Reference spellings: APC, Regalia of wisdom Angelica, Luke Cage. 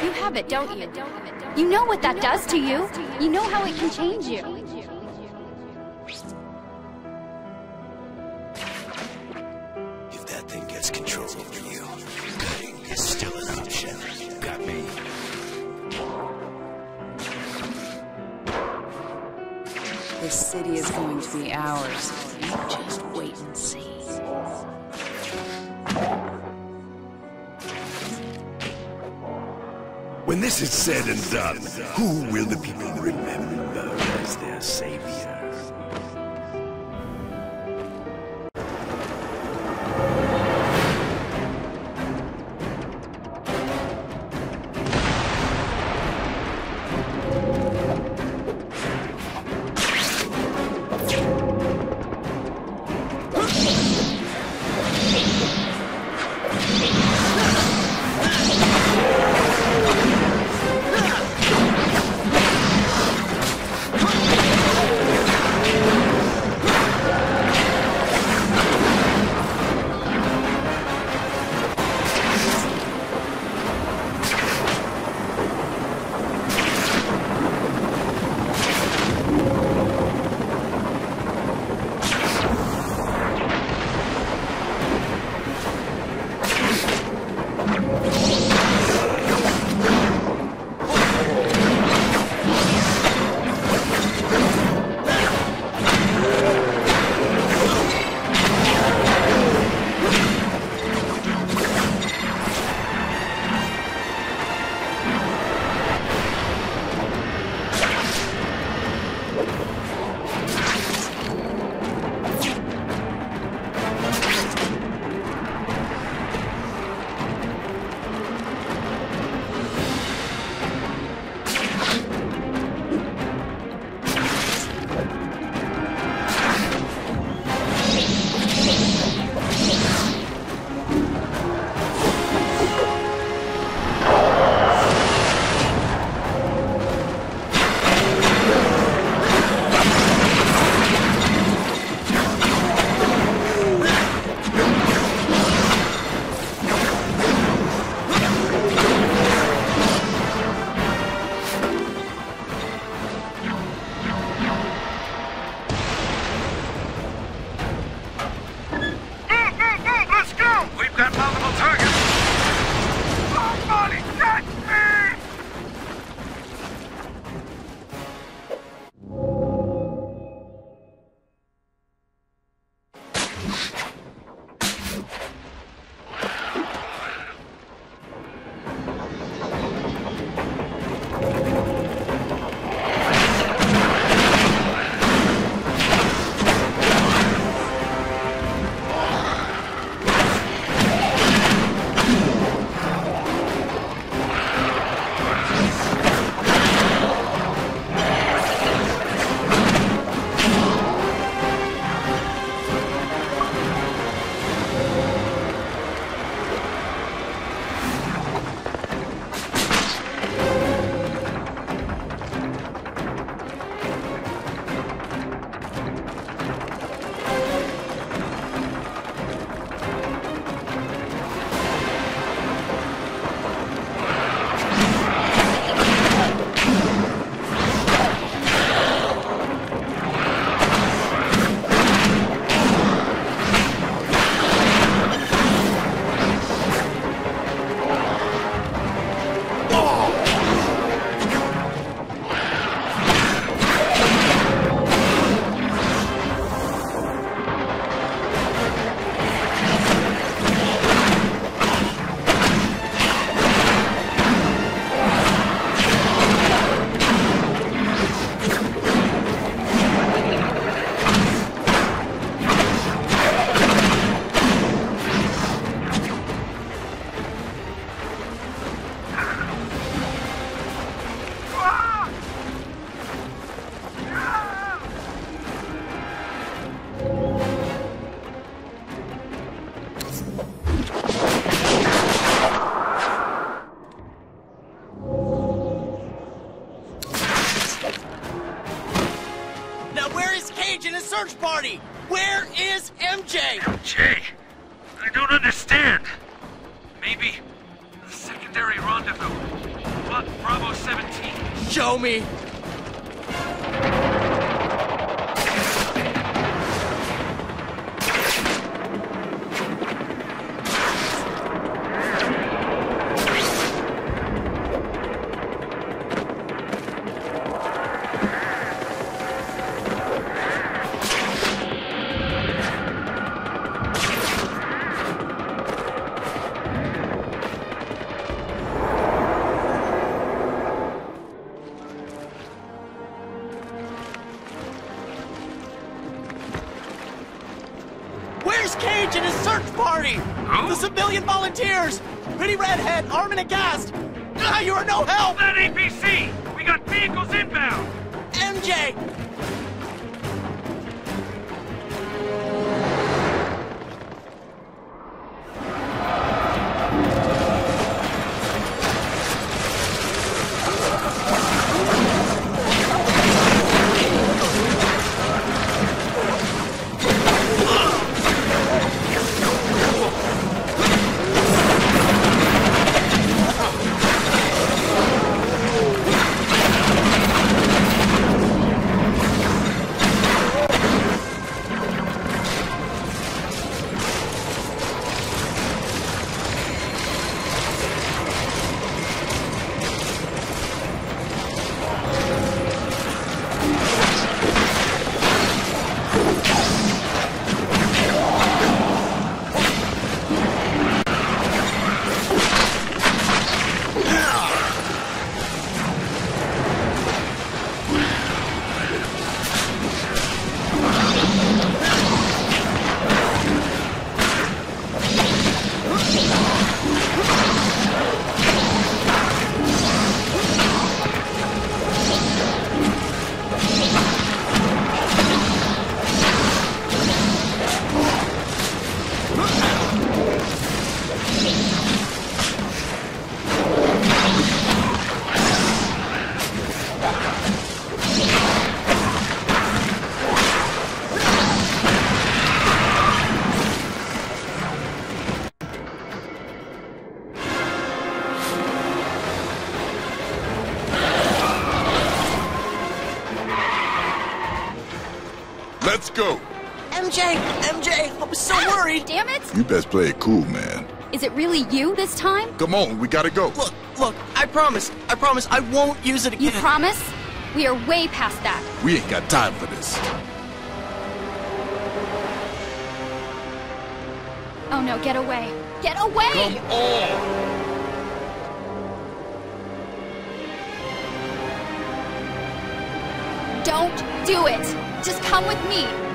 You have it, don't you? You know what that does to you. You know how it can change you. If that thing gets control over you, cutting is still an option. Got me. This city is going to be ours. You just wait and see. When this is said and done, who will the people remember as their savior? I don't understand. Maybe the secondary rendezvous. show me. Cage in his search party! Who? The civilian volunteers! Pretty redhead, arm and aghast! You are no help! That APC! We got vehicles inbound! MJ! Let's go. MJ, I was so worried. Damn it. You best play it cool, man. Is it really you this time? Come on, we gotta go. Look, I promise I won't use it again. You promise? We are way past that. We ain't got time for this. Oh no, get away. Get away! Come on! Don't do it! Just come with me!